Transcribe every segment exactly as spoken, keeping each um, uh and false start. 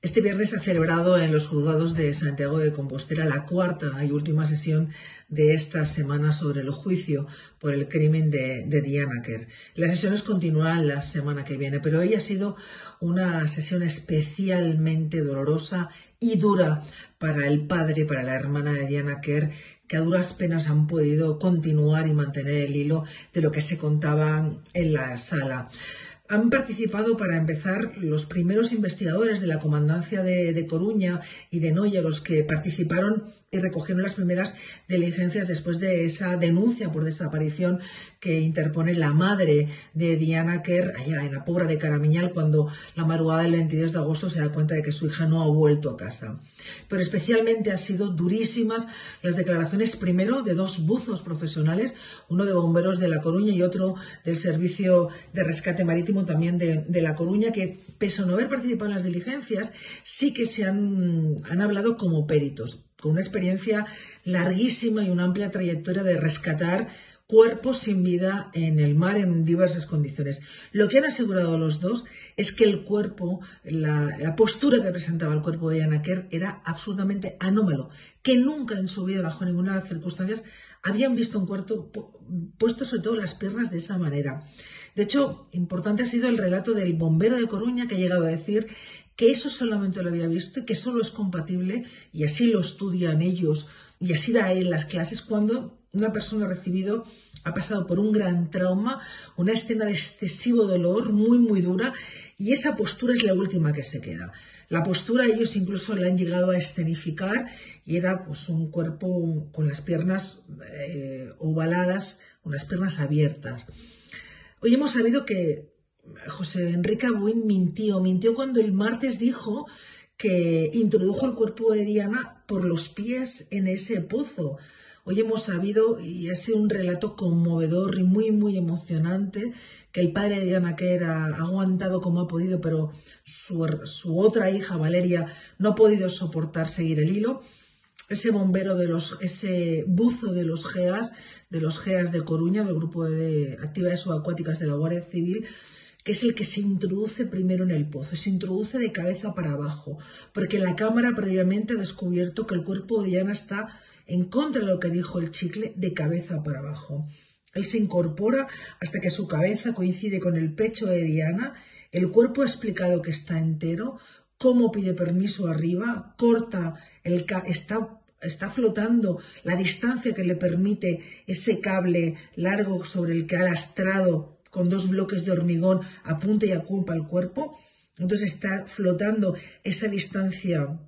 Este viernes se ha celebrado en los juzgados de Santiago de Compostela la cuarta y última sesión de esta semana sobre el juicio por el crimen de, de Diana Quer. Las sesiones continúan la semana que viene, pero hoy ha sido una sesión especialmente dolorosa y dura para el padre, para la hermana de Diana Quer, que a duras penas han podido continuar y mantener el hilo de lo que se contaba en la sala. Han participado, para empezar, los primeros investigadores de la comandancia de, de Coruña y de Noia, los que participaron y recogieron las primeras diligencias después de esa denuncia por desaparición que interpone la madre de Diana Quer allá en la Pobra de Caramiñal, cuando la madrugada del veintidós de agosto se da cuenta de que su hija no ha vuelto a casa. Pero especialmente han sido durísimas las declaraciones, primero, de dos buzos profesionales, uno de bomberos de La Coruña y otro del Servicio de Rescate Marítimo también de, de La Coruña, que pese a no haber participado en las diligencias, sí que se han, han hablado como peritos, con una experiencia larguísima y una amplia trayectoria de rescatar cuerpos sin vida en el mar en diversas condiciones. Lo que han asegurado los dos es que el cuerpo, la, la postura que presentaba el cuerpo de Diana Quer era absolutamente anómalo, que nunca en su vida, bajo ninguna de las circunstancias, habían visto un cuerpo puesto sobre todo las piernas de esa manera. De hecho, importante ha sido el relato del bombero de Coruña, que ha llegado a decir que eso solamente lo había visto y que solo es compatible, y así lo estudian ellos, y así da él las clases, cuando una persona ha recibido, ha pasado por un gran trauma, una escena de excesivo dolor, muy, muy dura, y esa postura es la última que se queda. La postura ellos incluso la han llegado a escenificar, y era pues un cuerpo con las piernas eh, ovaladas, con las piernas abiertas. Hoy hemos sabido que José Enrique Abuín mintió, mintió cuando el martes dijo que introdujo el cuerpo de Diana por los pies en ese pozo. Hoy hemos sabido, y ha sido un relato conmovedor y muy, muy emocionante, que el padre de Diana Quer ha aguantado como ha podido, pero su, su otra hija, Valeria, no ha podido soportar seguir el hilo. Ese bombero, de los, ese buzo de los GEAS, de los GEAS de Coruña, del Grupo de Actividades Subacuáticas de la Guardia Civil, que es el que se introduce primero en el pozo, se introduce de cabeza para abajo, porque la cámara previamente ha descubierto que el cuerpo de Diana está en contra de lo que dijo el chicle, de cabeza para abajo. Él se incorpora hasta que su cabeza coincide con el pecho de Diana, el cuerpo ha explicado que está entero, cómo pide permiso arriba, corta, el ca está, está flotando la distancia que le permite ese cable largo sobre el que ha lastrado con dos bloques de hormigón a punta y a culpa el cuerpo, entonces está flotando esa distancia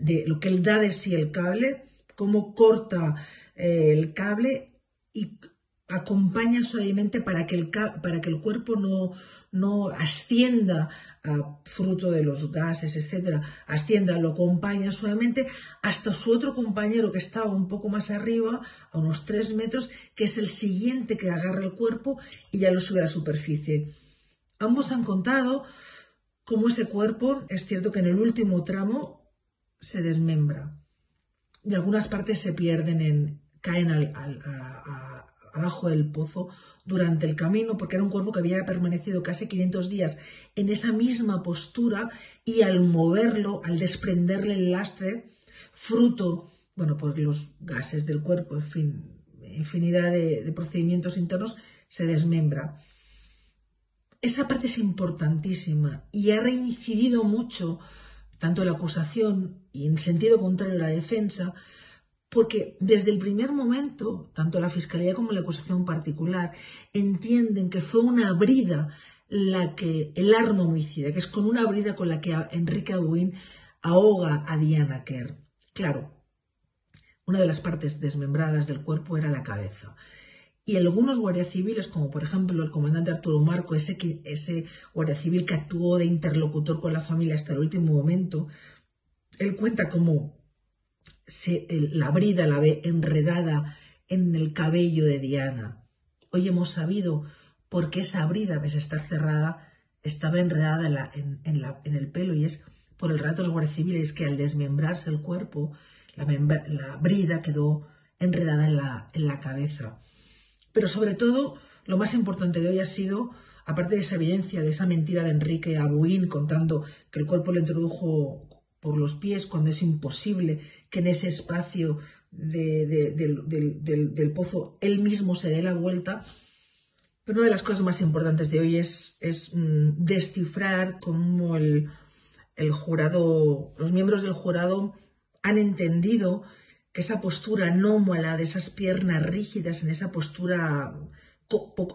de lo que él da de sí el cable, cómo corta eh, el cable y acompaña suavemente para que el, para que el cuerpo no, no ascienda a fruto de los gases, etcétera. Ascienda, lo acompaña suavemente hasta su otro compañero que estaba un poco más arriba, a unos tres metros, que es el siguiente que agarra el cuerpo y ya lo sube a la superficie. Ambos han contado cómo ese cuerpo, es cierto que en el último tramo se desmembra. De algunas partes se pierden, en, caen al, al, a, a, abajo del pozo durante el camino, porque era un cuerpo que había permanecido casi quinientos días en esa misma postura, y al moverlo, al desprenderle el lastre, fruto, bueno, por los gases del cuerpo, en fin, infinidad de, de procedimientos internos, se desmembra. Esa parte es importantísima y ha reincidido mucho tanto la acusación y en sentido contrario la defensa, porque desde el primer momento, tanto la Fiscalía como la acusación particular entienden que fue una brida la que, el arma homicida, que es con una brida con la que Enrique Abuín ahoga a Diana Quer. Claro, una de las partes desmembradas del cuerpo era la cabeza. Y algunos guardias civiles, como por ejemplo el comandante Arturo Marco, ese, que, ese guardia civil que actuó de interlocutor con la familia hasta el último momento, él cuenta cómo se, el, la brida la ve enredada en el cabello de Diana. Hoy hemos sabido por qué esa brida, pese a estar cerrada, estaba enredada en, la, en, en, la, en el pelo, y es por el relato de los guardias civiles que al desmembrarse el cuerpo, la, membra, la brida quedó enredada en la, en la cabeza. Pero sobre todo, lo más importante de hoy ha sido aparte de esa evidencia, de esa mentira de Enrique Abuín contando que el cuerpo lo introdujo por los pies cuando es imposible que en ese espacio de, de, del, del, del, del pozo él mismo se dé la vuelta, pero una de las cosas más importantes de hoy es, es mm, descifrar cómo el, el jurado, los miembros del jurado han entendido que esa postura anómala de esas piernas rígidas, en esa postura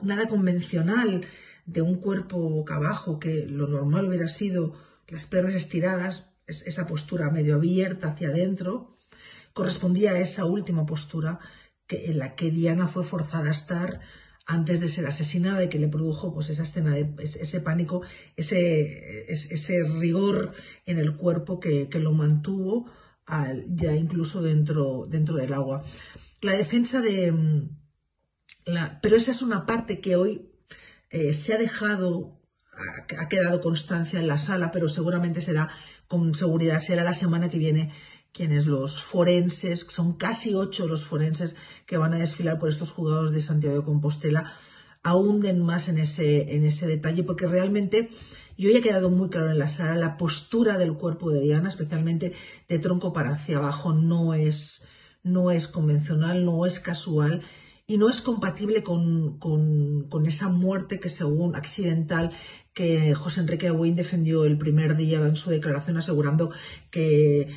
nada convencional de un cuerpo boca abajo, que lo normal hubiera sido las piernas estiradas, esa postura medio abierta hacia adentro, correspondía a esa última postura que, en la que Diana fue forzada a estar antes de ser asesinada y que le produjo pues, esa escena de ese, ese pánico, ese, ese rigor en el cuerpo que, que lo mantuvo al, ya incluso dentro, dentro del agua. La defensa de... La, pero esa es una parte que hoy eh, se ha dejado, ha, ha quedado constancia en la sala, pero seguramente será, con seguridad será la semana que viene, quienes los forenses, son casi ocho los forenses que van a desfilar por estos juzgados de Santiago de Compostela, ahunden más en ese, en ese detalle, porque realmente, y hoy ha quedado muy claro en la sala, la postura del cuerpo de Diana, especialmente de tronco para hacia abajo, no es, no es convencional, no es casual, y no es compatible con, con, con esa muerte que según accidental que José Enrique Abuín defendió el primer día en su declaración asegurando que eh,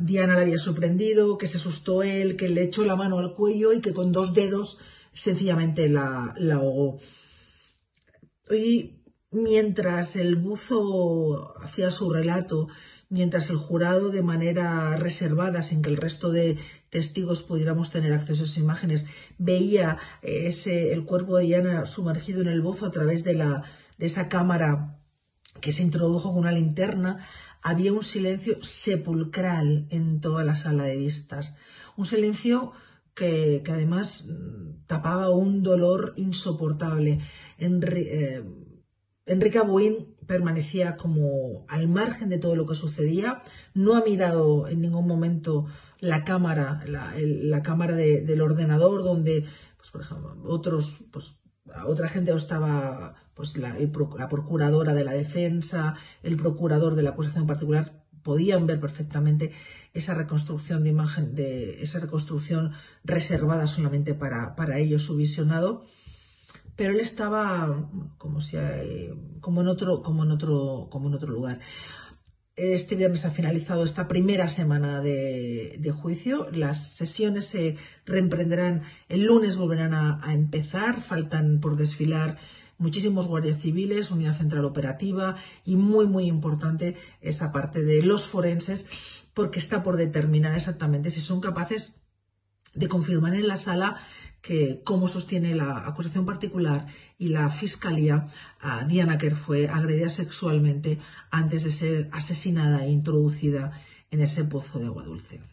Diana la había sorprendido, que se asustó él, que le echó la mano al cuello y que con dos dedos sencillamente la, la ahogó. Y mientras el buzo hacía su relato, mientras el jurado de manera reservada, sin que el resto de testigos pudiéramos tener acceso a esas imágenes, veía ese, el cuerpo de Diana sumergido en el bozo a través de, la, de esa cámara que se introdujo con una linterna, había un silencio sepulcral en toda la sala de vistas. Un silencio que, que además tapaba un dolor insoportable. Enri, eh, Enrique Abuín permanecía como al margen de todo lo que sucedía, no ha mirado en ningún momento la cámara, la, el, la cámara de, del ordenador donde, pues, por ejemplo, otros, pues, otra gente estaba, pues la, el, la procuradora de la defensa, el procurador de la acusación particular, podían ver perfectamente esa reconstrucción de imagen, de esa reconstrucción reservada solamente para, para ellos, su visionado. Pero él estaba como si como en otro como en otro como en otro lugar. Este viernes ha finalizado esta primera semana de, de juicio. Las sesiones se reemprenderán el lunes, volverán a, a empezar. Faltan por desfilar muchísimos guardias civiles, unidad central operativa y muy muy importante esa parte de los forenses, porque está por determinar exactamente si son capaces de confirmar en la sala que, como sostiene la acusación particular y la fiscalía, a Diana Quer fue agredida sexualmente antes de ser asesinada e introducida en ese pozo de agua dulce.